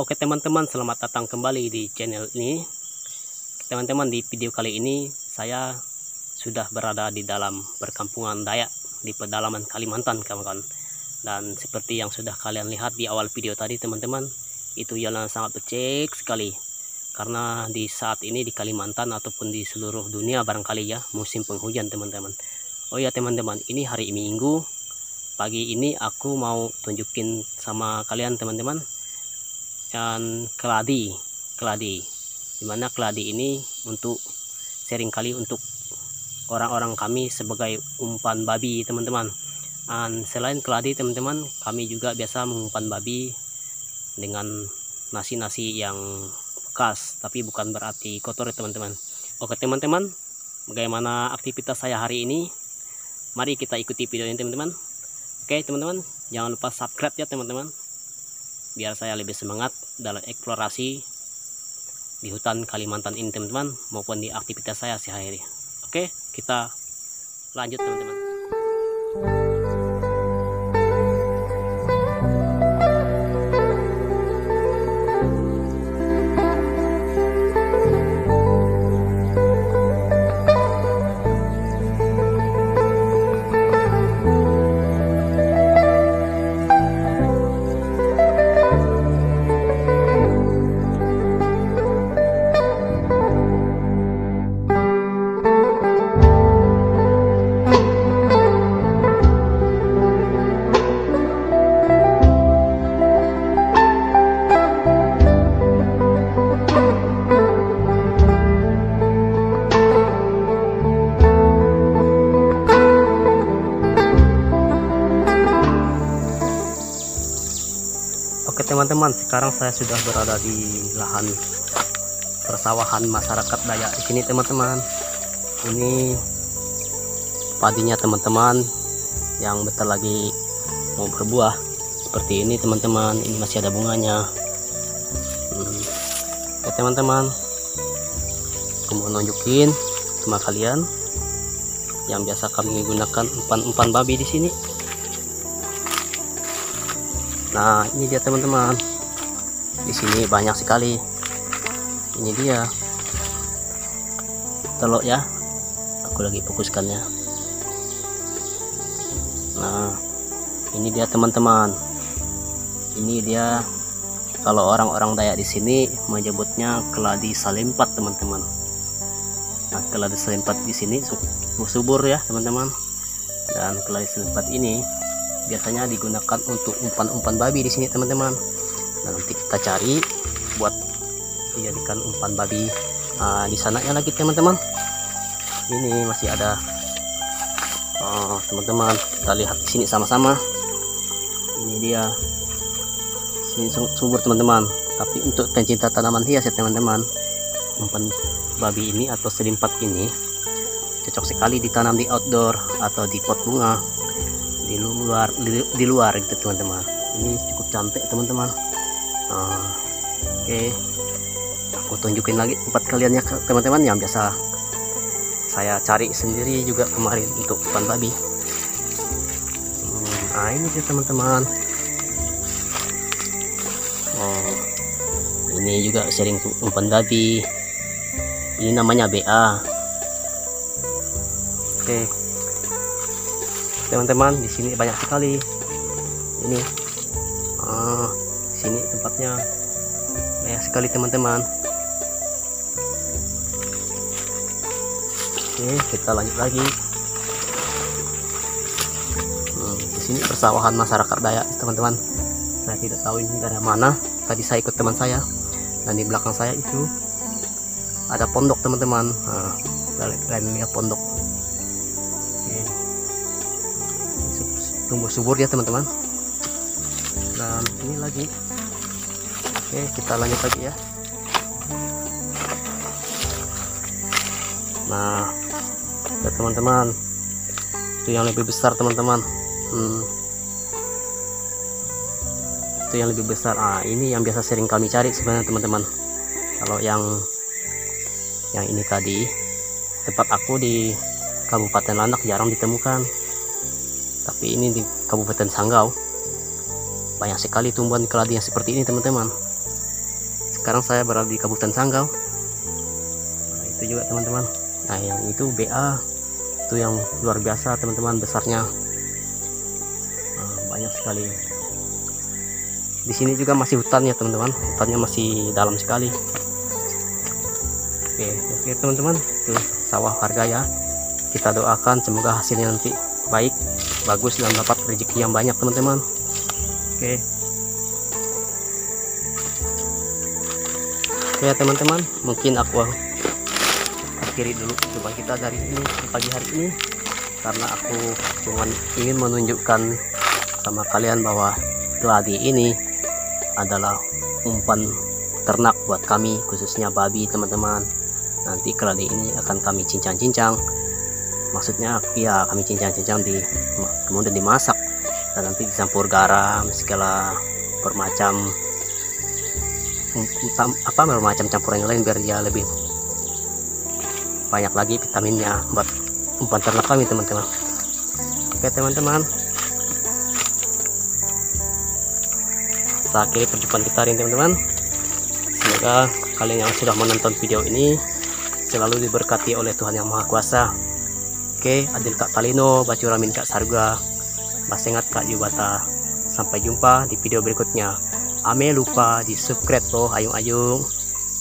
Oke teman-teman, selamat datang kembali di channel ini. Teman-teman, di video kali ini saya sudah berada di dalam perkampungan Dayak di pedalaman Kalimantan, kawan-kawan. Dan seperti yang sudah kalian lihat di awal video tadi, teman-teman, itu jalan sangat becek sekali. Karena di saat ini di Kalimantan ataupun di seluruh dunia barangkali ya musim penghujan, teman-teman. Oh ya teman-teman, ini hari Minggu pagi ini aku mau tunjukin sama kalian, teman-teman, dan keladi, dimana keladi ini untuk seringkali untuk orang-orang kami sebagai umpan babi, teman-teman. Dan selain keladi, teman-teman, kami juga biasa mengumpan babi dengan nasi-nasi yang bekas, tapi bukan berarti kotor, teman-teman. Oke teman-teman, bagaimana aktivitas saya hari ini? Mari kita ikuti videonya, teman-teman. Oke teman-teman, jangan lupa subscribe ya teman-teman, biar saya lebih semangat dalam eksplorasi di hutan Kalimantan ini, teman-teman, maupun di aktivitas saya sehari-hari. Oke, kita lanjut teman-teman. Teman-teman, sekarang saya sudah berada di lahan persawahan masyarakat Dayak di sini, teman-teman. Ini padinya teman-teman yang bentar lagi mau berbuah seperti ini, teman-teman. Ini masih ada bunganya. Oke teman-teman, aku mau nunjukin sama kalian yang biasa kami gunakan umpan-umpan babi di sini. Nah, ini dia teman-teman. Di sini banyak sekali. Ini dia telok ya. Aku lagi fokuskannya. Nah, ini dia teman-teman. Ini dia, kalau orang-orang Dayak di sini menyebutnya keladi salimpat, teman-teman. Nah, keladi salimpat di sini subur ya, teman-teman. Dan keladi salimpat ini biasanya digunakan untuk umpan-umpan babi di sini, teman-teman. Nah, nanti kita cari buat dijadikan umpan babi. Nah, di sananya lagi, teman-teman. Ini masih ada. Oh, teman-teman, kita lihat di sini sama-sama. Ini dia. Sini subur, teman-teman. Tapi untuk pencinta tanaman hias ya, teman-teman, umpan babi ini atau selimpat ini cocok sekali ditanam di outdoor atau di pot bunga. Di luar gitu, teman-teman. Ini cukup cantik, teman-teman. Nah, oke. Aku tunjukin lagi tempat kalian ya, teman-teman, yang biasa saya cari sendiri juga kemarin untuk umpan babi. Nah, ini dia teman-teman. Oh, ini juga sering umpan babi. Ini namanya BA. Oke teman-teman, di sini banyak sekali ini. Di sini tempatnya banyak sekali, teman-teman. Oke, kita lanjut lagi. Di sini persawahan masyarakat Dayak, teman-teman. Saya tidak tahu ini dari mana, tadi saya ikut teman saya. Dan di belakang saya itu ada pondok, teman-teman. Nah, kalian lihat pondok. Tumbuh subur ya teman-teman. Dan ini lagi. Oke, kita lanjut lagi ya. Nah ya teman-teman, itu yang lebih besar, teman-teman. Itu yang lebih besar. Ah, ini yang biasa sering kami cari sebenarnya, teman-teman. Kalau yang ini tadi, tempat aku di Kabupaten Landak jarang ditemukan. Tapi ini di Kabupaten Sanggau banyak sekali tumbuhan keladi yang seperti ini, teman-teman. Sekarang saya berada di Kabupaten Sanggau. Nah, itu juga teman-teman. Nah, yang itu BA, itu yang luar biasa teman-teman besarnya. Nah, banyak sekali. Di sini juga masih hutan ya teman-teman. Hutannya masih dalam sekali. Oke, lihat teman-teman, itu sawah warga ya. Kita doakan semoga hasilnya nanti baik, bagus dan dapat rezeki yang banyak teman-teman. Oke. Ya teman-teman, mungkin aku akhiri dulu coba kita dari ini pagi hari ini, karena aku cuma ingin menunjukkan sama kalian bahwa keladi ini adalah umpan ternak buat kami, khususnya babi teman-teman. Nanti keladi ini akan kami cincang-cincang, maksudnya ya kami cincang-cincang kemudian dimasak dan nanti dicampur garam segala bermacam macam campuran yang lain biar dia lebih banyak lagi vitaminnya buat umpan ternak kami teman-teman. Oke teman-teman, saya akhiri perjumpaan kita hari ini teman-teman. Semoga kalian yang sudah menonton video ini selalu diberkati oleh Tuhan Yang Maha Kuasa. Oke, Adil Kak Kalino, Bacuramin Kak Sarga, Basengat Kak Yubata. Sampai jumpa di video berikutnya. Ame lupa di subscribe loh, ayung-ayung.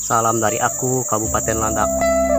Salam dari aku, Kabupaten Landak.